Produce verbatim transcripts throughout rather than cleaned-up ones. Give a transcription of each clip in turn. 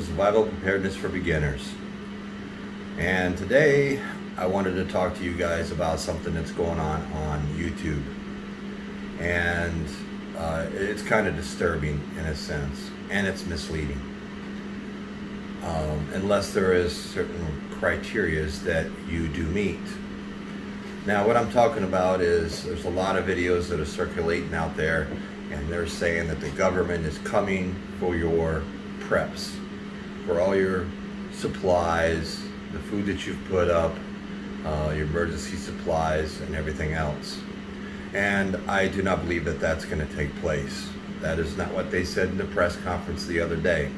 of Survival Preparedness for Beginners. And today I wanted to talk to you guys about something that's going on on YouTube. And uh, it's kind of disturbing in a sense, and it's misleading. Um, unless there is certain criterias that you do meet. Now what I'm talking about is there's a lot of videos that are circulating out there, and they're saying that the government is coming for your preps, for all your supplies, the food that you've put up, uh, your emergency supplies and everything else. And I do not believe that that's going to take place. That is not what they said in the press conference the other day.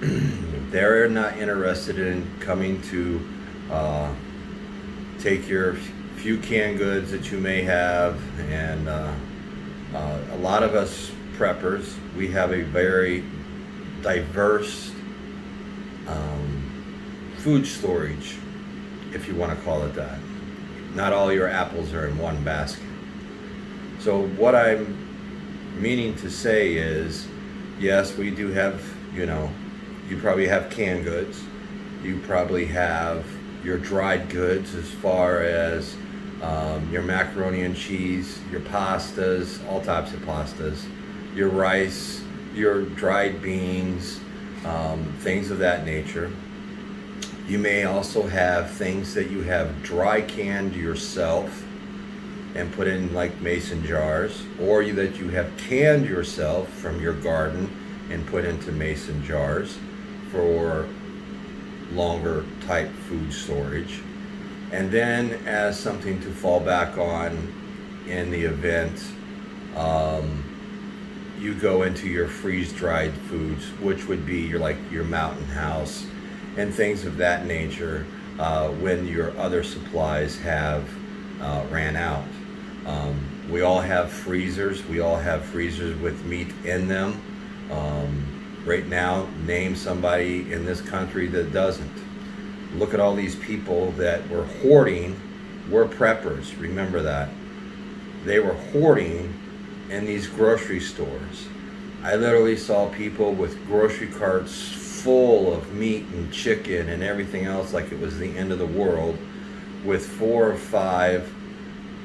They're not interested in coming to uh, take your few canned goods that you may have, and uh, Uh, a lot of us preppers, we have a very diverse um, food storage, if you want to call it that. Not all your apples are in one basket. So what I'm meaning to say is, yes, we do have, you know, you probably have canned goods. You probably have your dried goods as far as Um, your macaroni and cheese, your pastas, all types of pastas, your rice, your dried beans, um, things of that nature. You may also have things that you have dry canned yourself and put in like mason jars, or you, that you have canned yourself from your garden and put into mason jars for longer type food storage. And then as something to fall back on in the event, um, you go into your freeze-dried foods, which would be your, like your Mountain House and things of that nature, uh, when your other supplies have uh, ran out. Um, we all have freezers. We all have freezers with meat in them. Um, right now, name somebody in this country that doesn't. Look at all these people that were hoarding, were preppers, remember that. They were hoarding in these grocery stores. I literally saw people with grocery carts full of meat and chicken and everything else like it was the end of the world, with four or five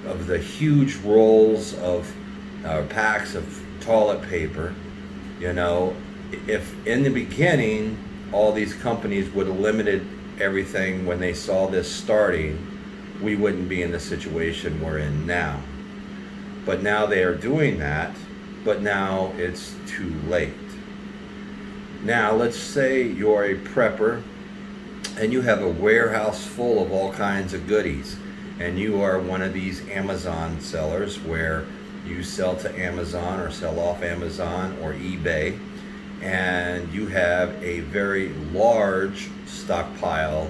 of the huge rolls of uh, packs of toilet paper. You know, if in the beginning all these companies would have limited everything when they saw this starting, we wouldn't be in the situation we're in now. But now they are doing that, but now it's too late. Now let's say you're a prepper and you have a warehouse full of all kinds of goodies, and you are one of these Amazon sellers where you sell to Amazon or sell off Amazon or eBay, and you have a very large stockpile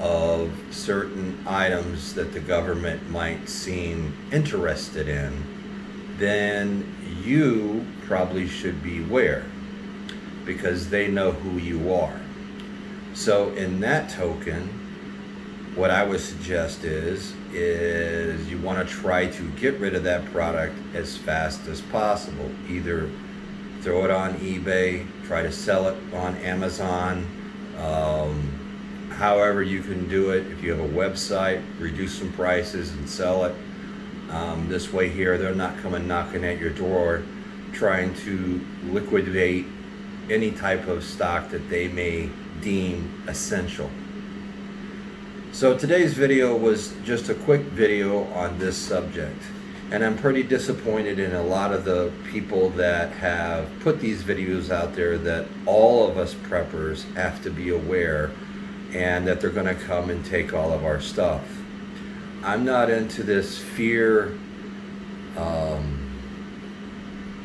of certain items that the government might seem interested in, then you probably should beware, because they know who you are. So in that token, what I would suggest is, is you want to try to get rid of that product as fast as possible. Either throw it on eBay, try to sell it on Amazon, um, however you can do it. If you have a website, reduce some prices and sell it. Um, this way here, they're not coming knocking at your door trying to liquidate any type of stock that they may deem essential. So today's video was just a quick video on this subject. And I'm pretty disappointed in a lot of the people that have put these videos out there that all of us preppers have to be aware, and that they're going to come and take all of our stuff. I'm not into this fear, um,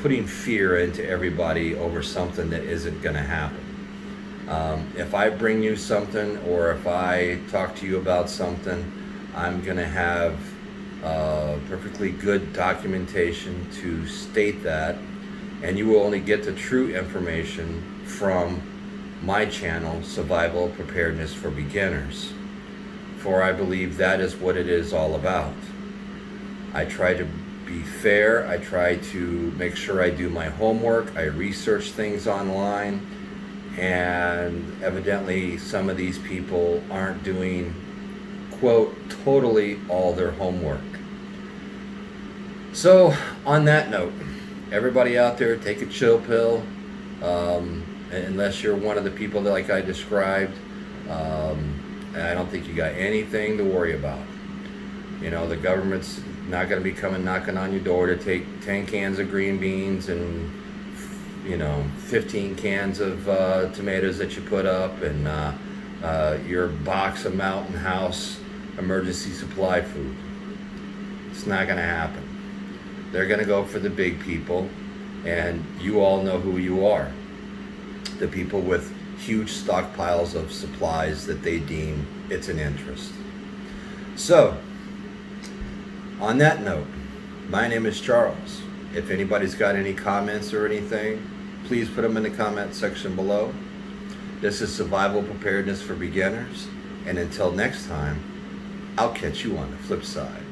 putting fear into everybody over something that isn't going to happen. Um, if I bring you something, or if I talk to you about something, I'm going to have Uh, perfectly good documentation to state that, and you will only get the true information from my channel, Survival Preparedness for Beginners, for I believe that is what it is all about. I try to be fair, I try to make sure I do my homework, I research things online, and evidently some of these people aren't doing, quote, totally all their homework. So on that note, everybody out there, take a chill pill, um, unless you're one of the people that, like I described, um, and I don't think you got anything to worry about. You know, the government's not going to be coming knocking on your door to take ten cans of green beans and, you know, fifteen cans of uh, tomatoes that you put up, and uh, uh, your box of Mountain House emergency supply food. It's not going to happen. They're going to go for the big people, and you all know who you are. The people with huge stockpiles of supplies that they deem it's an interest. So, on that note, my name is Charles. If anybody's got any comments or anything, please put them in the comment section below. This is Survival Preparedness for Beginners, and until next time, I'll catch you on the flip side.